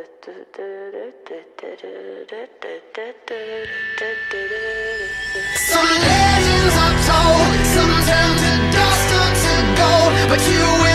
Some legends are told, some turn to dust or to gold, but you